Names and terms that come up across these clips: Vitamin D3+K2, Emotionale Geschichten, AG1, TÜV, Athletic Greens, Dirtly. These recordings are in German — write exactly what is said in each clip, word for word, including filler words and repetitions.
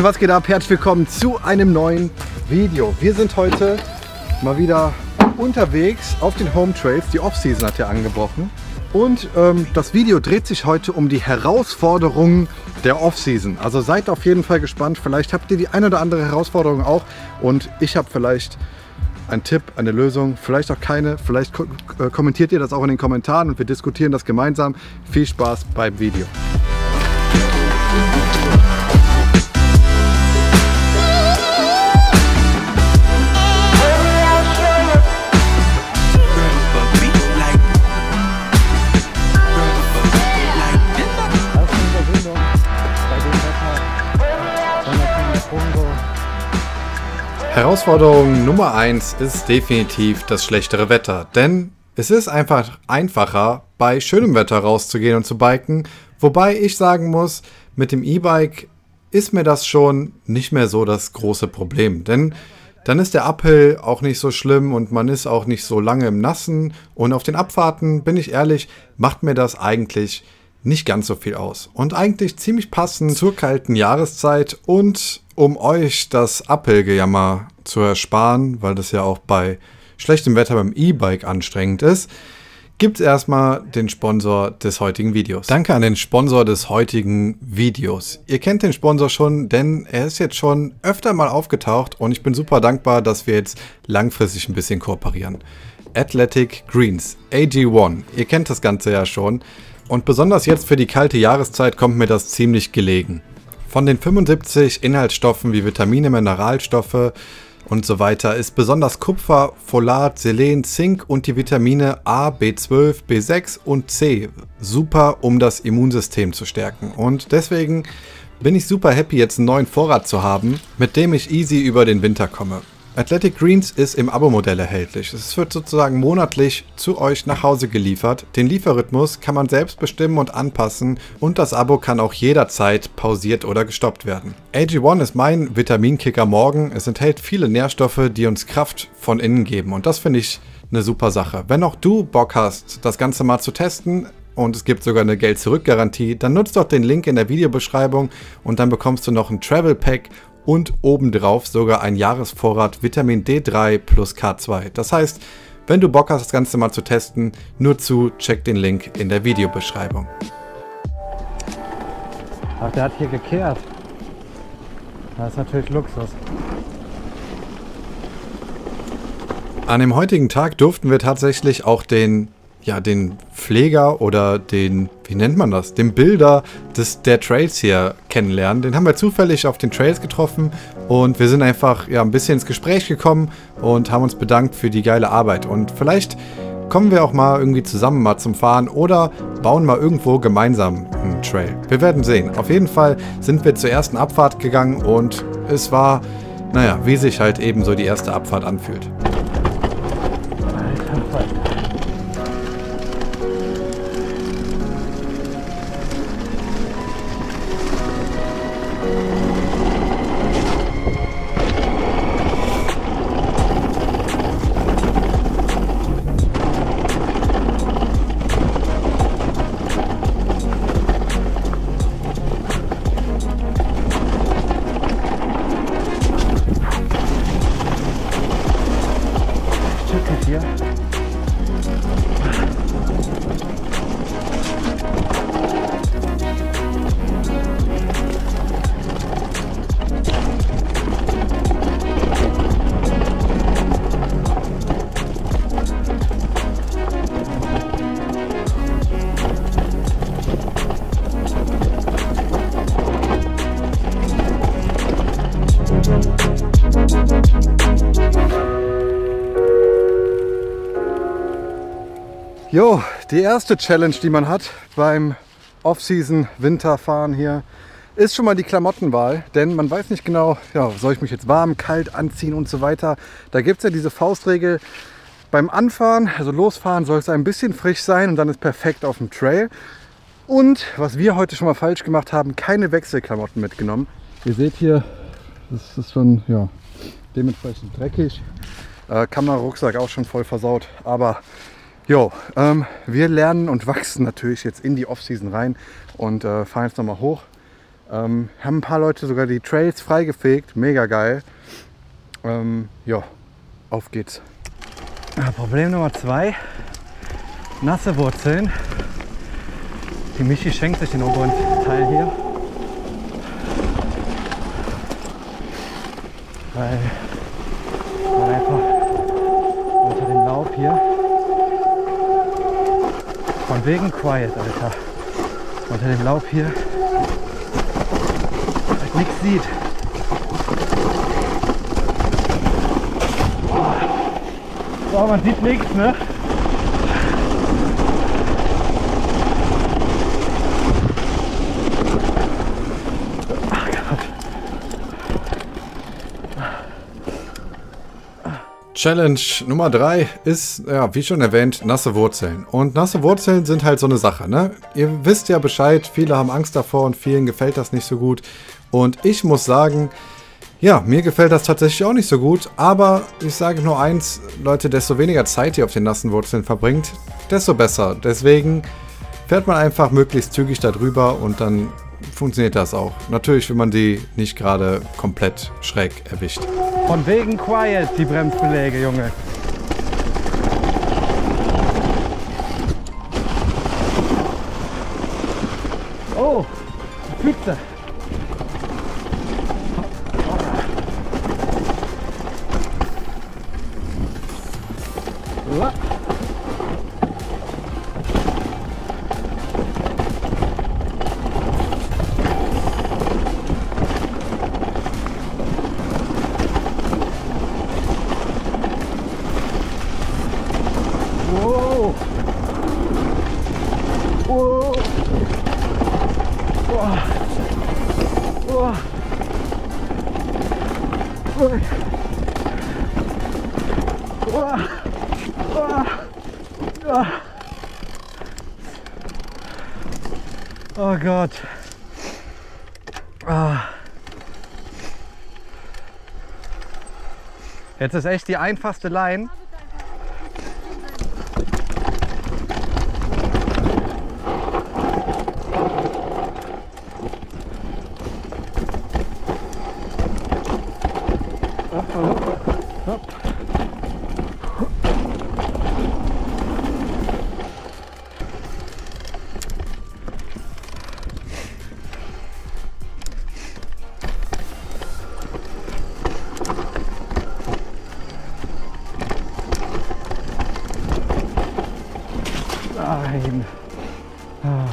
Leute, was geht ab? Herzlich willkommen zu einem neuen Video. Wir sind heute mal wieder unterwegs auf den Home Trails. Die Off-Season hat ja angebrochen. Und ähm, das Video dreht sich heute um die Herausforderungen der Off-Season. Also seid auf jeden Fall gespannt. Vielleicht habt ihr die ein oder andere Herausforderung auch. Und ich habe vielleicht einen Tipp, eine Lösung, vielleicht auch keine. Vielleicht ko- äh, kommentiert ihr das auch in den Kommentaren und wir diskutieren das gemeinsam. Viel Spaß beim Video. Herausforderung Nummer eins ist definitiv das schlechtere Wetter, denn es ist einfach einfacher, bei schönem Wetter rauszugehen und zu biken, wobei ich sagen muss, mit dem E-Bike ist mir das schon nicht mehr so das große Problem, denn dann ist der Uphill auch nicht so schlimm und man ist auch nicht so lange im Nassen und auf den Abfahrten, bin ich ehrlich, macht mir das eigentlich nicht ganz so viel aus und eigentlich ziemlich passend zur kalten Jahreszeit. Und um euch das Uphill-Gejammer zu ersparen, weil das ja auch bei schlechtem Wetter beim E-Bike anstrengend ist, gibt es erstmal den Sponsor des heutigen Videos. Danke an den Sponsor des heutigen Videos. Ihr kennt den Sponsor schon, denn er ist jetzt schon öfter mal aufgetaucht und ich bin super dankbar, dass wir jetzt langfristig ein bisschen kooperieren. Athletic Greens, A G eins, ihr kennt das Ganze ja schon und besonders jetzt für die kalte Jahreszeit kommt mir das ziemlich gelegen. Von den fünfundsiebzig Inhaltsstoffen wie Vitamine, Mineralstoffe und so weiter ist besonders Kupfer, Folat, Selen, Zink und die Vitamine A, B zwölf, B sechs und C super, um das Immunsystem zu stärken. Und deswegen bin ich super happy, jetzt einen neuen Vorrat zu haben, mit dem ich easy über den Winter komme. Athletic Greens ist im Abo-Modell erhältlich. Es wird sozusagen monatlich zu euch nach Hause geliefert. Den Lieferrhythmus kann man selbst bestimmen und anpassen und das Abo kann auch jederzeit pausiert oder gestoppt werden. A G eins ist mein Vitaminkicker morgen. Es enthält viele Nährstoffe, die uns Kraft von innen geben und das finde ich eine super Sache. Wenn auch du Bock hast, das Ganze mal zu testen, und es gibt sogar eine Geld-Zurück-Garantie, dann nutzt doch den Link in der Videobeschreibung und dann bekommst du noch ein Travel-Pack und obendrauf sogar ein Jahresvorrat Vitamin D drei plus K zwei. Das heißt, wenn du Bock hast, das Ganze mal zu testen, nur zu, check den Link in der Videobeschreibung. Ach, der hat hier gekehrt. Das ist natürlich Luxus. An dem heutigen Tag durften wir tatsächlich auch den, ja, den Pfleger oder den, wie nennt man das, den Bilder des, der Trails hier kennenlernen. Den haben wir zufällig auf den Trails getroffen und wir sind einfach ja, ein bisschen ins Gespräch gekommen und haben uns bedankt für die geile Arbeit. Und vielleicht kommen wir auch mal irgendwie zusammen mal zum Fahren oder bauen mal irgendwo gemeinsam einen Trail. Wir werden sehen. Auf jeden Fall sind wir zur ersten Abfahrt gegangen und es war, naja, wie sich halt eben so die erste Abfahrt anfühlt. Jo, die erste Challenge, die man hat beim Off-Season-Winterfahren hier, ist schon mal die Klamottenwahl. Denn man weiß nicht genau, ja, soll ich mich jetzt warm, kalt anziehen und so weiter. Da gibt es ja diese Faustregel, beim Anfahren, also losfahren, soll es ein bisschen frisch sein und dann ist perfekt auf dem Trail. Und was wir heute schon mal falsch gemacht haben, keine Wechselklamotten mitgenommen. Ihr seht hier, das ist schon ja, dementsprechend dreckig. Äh, Kamerarucksack auch schon voll versaut, aber... Jo, ähm, wir lernen und wachsen natürlich jetzt in die Off-Season rein und äh, fahren jetzt nochmal hoch Ähm, haben ein paar Leute sogar die Trails freigefegt, mega geil. Ähm, ja, auf geht's. Ja, Problem Nummer zwei, nasse Wurzeln. Die Michi schenkt sich den oberen Teil hier. Weil man einfach unter dem Laub hier, von wegen Quiet, Alter, unter dem Laub hier halt nichts sieht. Boah, man sieht nichts, ne? Challenge Nummer drei ist, ja, wie schon erwähnt, nasse Wurzeln. Und nasse Wurzeln sind halt so eine Sache, ne? Ihr wisst ja Bescheid, viele haben Angst davor und vielen gefällt das nicht so gut. Und ich muss sagen, ja, mir gefällt das tatsächlich auch nicht so gut. Aber ich sage nur eins, Leute, desto weniger Zeit ihr auf den nassen Wurzeln verbringt, desto besser. Deswegen fährt man einfach möglichst zügig darüber und dann funktioniert das auch. Natürlich, wenn man die nicht gerade komplett schräg erwischt. Von wegen Quiet, die Bremsbeläge, Junge. Oh, Pizza. Oh Gott. Ah. Jetzt ist echt die einfachste Line. Nein. Ah.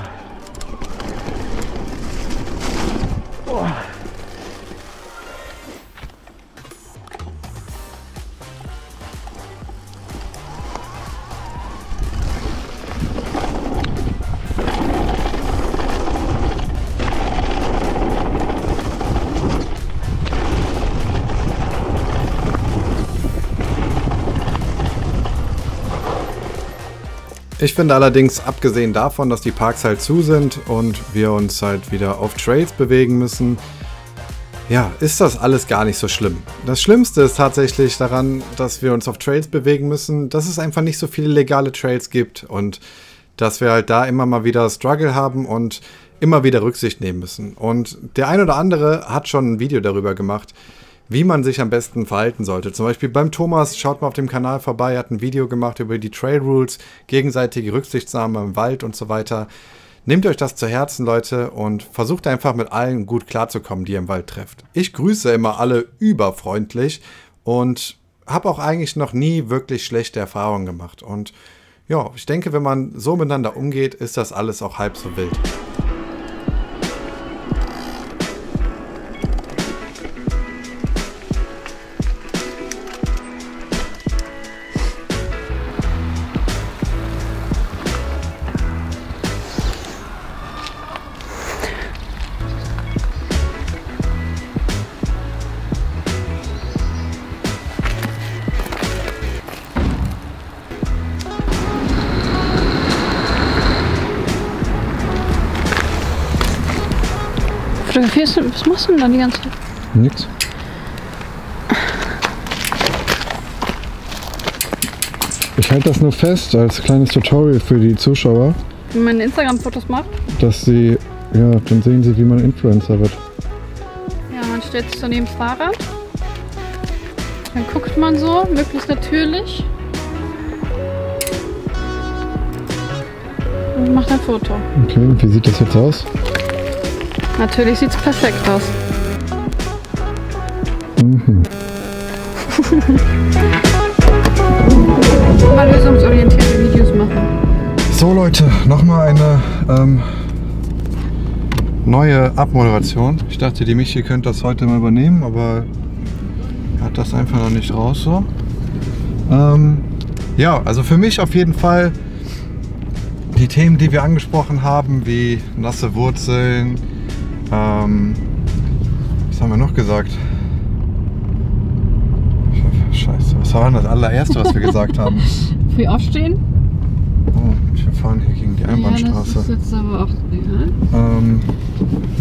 Oh. Ich finde allerdings, abgesehen davon, dass die Parks halt zu sind und wir uns halt wieder auf Trails bewegen müssen, ja, ist das alles gar nicht so schlimm. Das Schlimmste ist tatsächlich daran, dass wir uns auf Trails bewegen müssen, dass es einfach nicht so viele legale Trails gibt und dass wir halt da immer mal wieder Struggle haben und immer wieder Rücksicht nehmen müssen. Und der ein oder andere hat schon ein Video darüber gemacht, wie man sich am besten verhalten sollte. Zum Beispiel beim Thomas, schaut mal auf dem Kanal vorbei, er hat ein Video gemacht über die Trail Rules, gegenseitige Rücksichtnahme im Wald und so weiter. Nehmt euch das zu Herzen, Leute, und versucht einfach mit allen gut klarzukommen, die ihr im Wald trefft. Ich grüße immer alle überfreundlich und habe auch eigentlich noch nie wirklich schlechte Erfahrungen gemacht. Und ja, ich denke, wenn man so miteinander umgeht, ist das alles auch halb so wild. Was machst du denn da die ganze Zeit? Nix. Ich halte das nur fest als kleines Tutorial für die Zuschauer. Wie man Instagram-Fotos macht? Dass sie Ja, dann sehen Sie, wie man Influencer wird. Ja, man stellt sich so neben das Fahrrad. Dann guckt man so, möglichst natürlich. Und macht ein Foto. Okay, und wie sieht das jetzt aus? Natürlich sieht es perfekt aus. Mhm. Mal lösungsorientierte Videos machen. So Leute, nochmal eine ähm, neue Abmoderation. Ich dachte, die Michi könnte das heute mal übernehmen, aber er hat das einfach noch nicht raus so. Ähm, ja, also für mich auf jeden Fall die Themen, die wir angesprochen haben, wie nasse Wurzeln, ähm, was haben wir noch gesagt? Scheiße, was war denn das allererste, was wir gesagt haben? Früh aufstehen? Oh, wir fahren hier gegen die Einbahnstraße. Ja, das ist jetzt aber auch ja. ähm,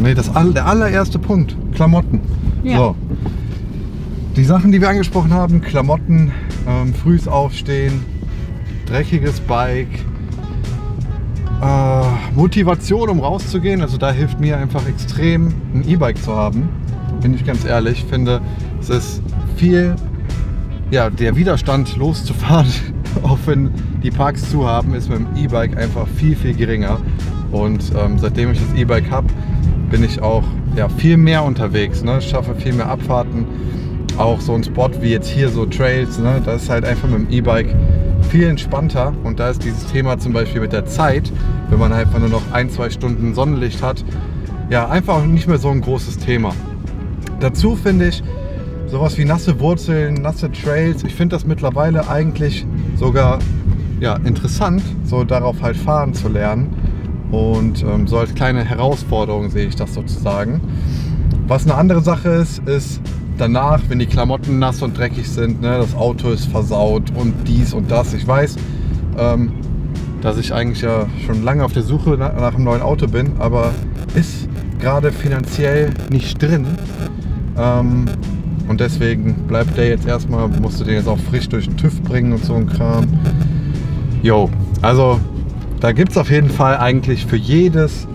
nee, das all, der allererste Punkt, Klamotten. Ja. So. Die Sachen, die wir angesprochen haben, Klamotten, ähm, frühes Aufstehen, dreckiges Bike, äh, Motivation, um rauszugehen. Also da hilft mir einfach extrem, ein E-Bike zu haben. Bin ich ganz ehrlich, finde, es ist viel... Ja, der Widerstand loszufahren, auch wenn die Parks zu haben, ist mit dem E-Bike einfach viel, viel geringer. Und ähm, seitdem ich das E-Bike habe, bin ich auch ja, viel mehr unterwegs. Ne? Ich schaffe viel mehr Abfahrten. Auch so ein Spot wie jetzt hier, so Trails, ne? Das ist halt einfach mit dem E-Bike viel entspannter. Und da ist dieses Thema zum Beispiel mit der Zeit, wenn man einfach nur noch ein, zwei Stunden Sonnenlicht hat, ja, einfach nicht mehr so ein großes Thema. Dazu finde ich, sowas wie nasse Wurzeln, nasse Trails. Ich finde das mittlerweile eigentlich sogar ja, interessant, so darauf halt fahren zu lernen. Und ähm, so als kleine Herausforderung sehe ich das sozusagen. Was eine andere Sache ist, ist danach, wenn die Klamotten nass und dreckig sind, ne, das Auto ist versaut und dies und das. Ich weiß, ähm, dass ich eigentlich ja schon lange auf der Suche nach, nach einem neuen Auto bin, aber ist gerade finanziell nicht drin. Ähm, Und deswegen bleibt der jetzt erstmal, musst du den jetzt auch frisch durch den TÜV bringen und so ein Kram. Jo, also da gibt es auf jeden Fall eigentlich für jedes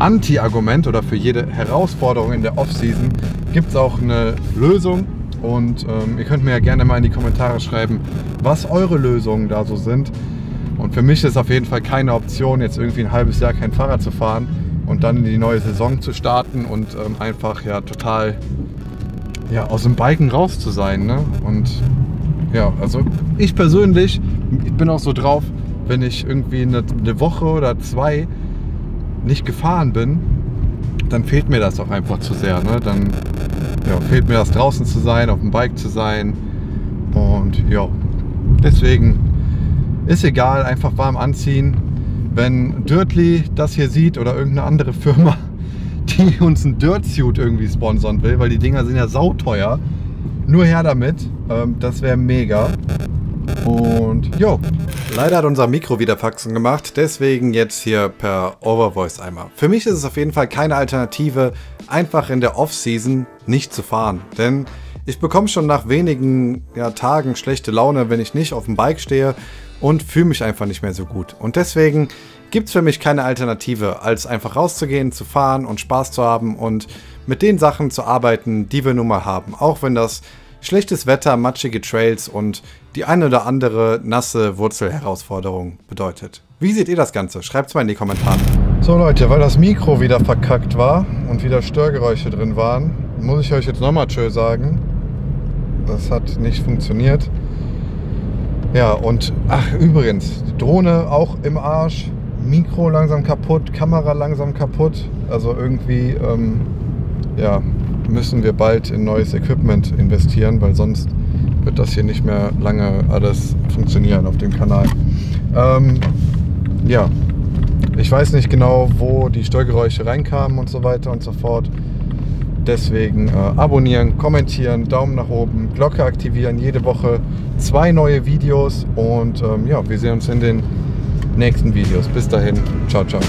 Anti-Argument oder für jede Herausforderung in der Off-Season gibt es auch eine Lösung. Und ähm, ihr könnt mir ja gerne mal in die Kommentare schreiben, was eure Lösungen da so sind. Und für mich ist auf jeden Fall keine Option, jetzt irgendwie ein halbes Jahr kein Fahrrad zu fahren und dann in die neue Saison zu starten und ähm, einfach ja total... ja, aus dem Biken raus zu sein, ne? Und ja, also ich persönlich, ich bin auch so drauf, wenn ich irgendwie eine, eine Woche oder zwei nicht gefahren bin, dann fehlt mir das auch einfach zu sehr, ne? Dann ja, fehlt mir das draußen zu sein, auf dem Bike zu sein und ja, deswegen ist egal, einfach warm anziehen. Wenn Dirtly das hier sieht oder irgendeine andere Firma, die uns ein Dirtsuit irgendwie sponsern will, weil die Dinger sind ja sauteuer. Nur her damit, ähm, das wäre mega. Und jo. Leider hat unser Mikro wieder Faxen gemacht, deswegen jetzt hier per Overvoice einmal. Für mich ist es auf jeden Fall keine Alternative, einfach in der Off-Season nicht zu fahren. Denn ich bekomme schon nach wenigen ja, Tagen schlechte Laune, wenn ich nicht auf dem Bike stehe und fühle mich einfach nicht mehr so gut. Und deswegen gibt es für mich keine Alternative, als einfach rauszugehen, zu fahren und Spaß zu haben und mit den Sachen zu arbeiten, die wir nun mal haben. Auch wenn das schlechtes Wetter, matschige Trails und die ein oder andere nasse Wurzelherausforderung bedeutet. Wie seht ihr das Ganze? Schreibt es mal in die Kommentare. So Leute, weil das Mikro wieder verkackt war und wieder Störgeräusche drin waren, muss ich euch jetzt nochmal tschö sagen. Das hat nicht funktioniert. Ja und, ach übrigens, Drohne auch im Arsch. Mikro langsam kaputt, Kamera langsam kaputt, also irgendwie ähm, ja, müssen wir bald in neues Equipment investieren, weil sonst wird das hier nicht mehr lange alles funktionieren auf dem Kanal. Ähm, ja, ich weiß nicht genau, wo die Störgeräusche reinkamen und so weiter und so fort. Deswegen äh, abonnieren, kommentieren, Daumen nach oben, Glocke aktivieren, jede Woche zwei neue Videos und ähm, ja, wir sehen uns in den nächsten Videos. Bis dahin, ciao, ciao.